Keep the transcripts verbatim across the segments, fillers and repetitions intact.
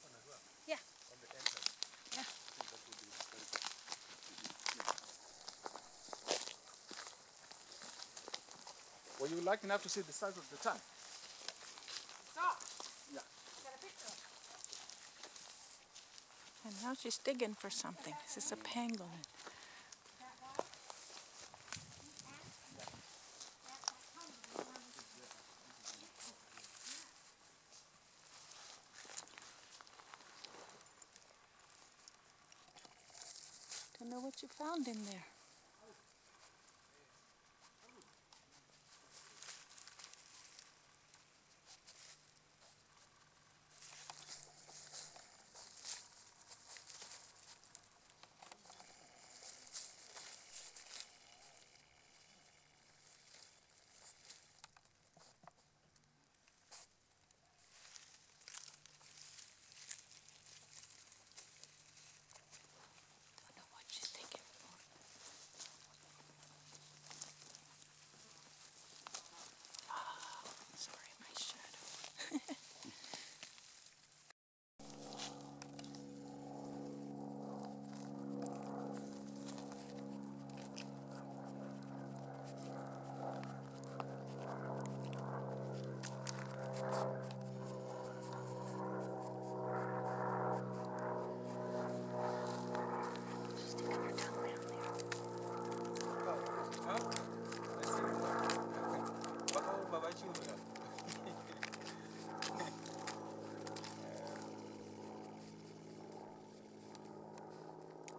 that one as well? Yeah. On the entrance? Yeah. I think that would be very good. Were you lucky enough to see the size of the tank? Stop! Yeah. You got a picture? And now she's digging for something. This is a pangolin. I don't know what you found in there.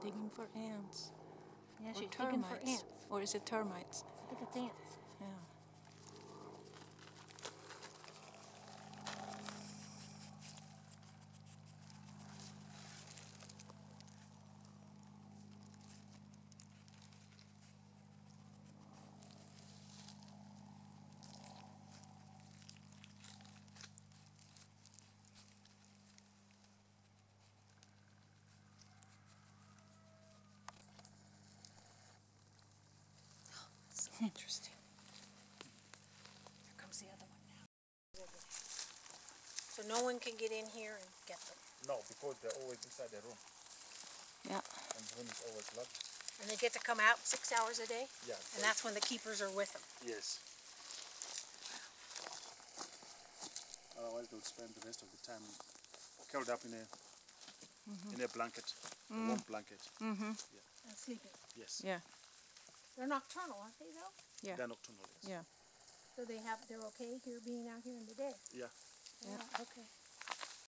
Digging for ants. Yeah, or she's termites. Digging for ants. Or is it termites? I think it's ants. Yeah. Interesting. Here comes the other one now. So no one can get in here and get them? No, because they're always inside the room. Yeah. And the room is always locked. And they get to come out six hours a day? Yeah. And that's when the keepers are with them? Yes. Otherwise they'll spend the rest of the time curled up in a, mm-hmm. in a blanket, mm. a warm blanket. Mm-hmm. Yeah. And sleeping? Yes. Yeah. They're nocturnal, aren't they, though? Yeah. They're nocturnal, yes. Yeah. So they have, they're okay here being out here in the day? Yeah. Yeah, yeah. Okay.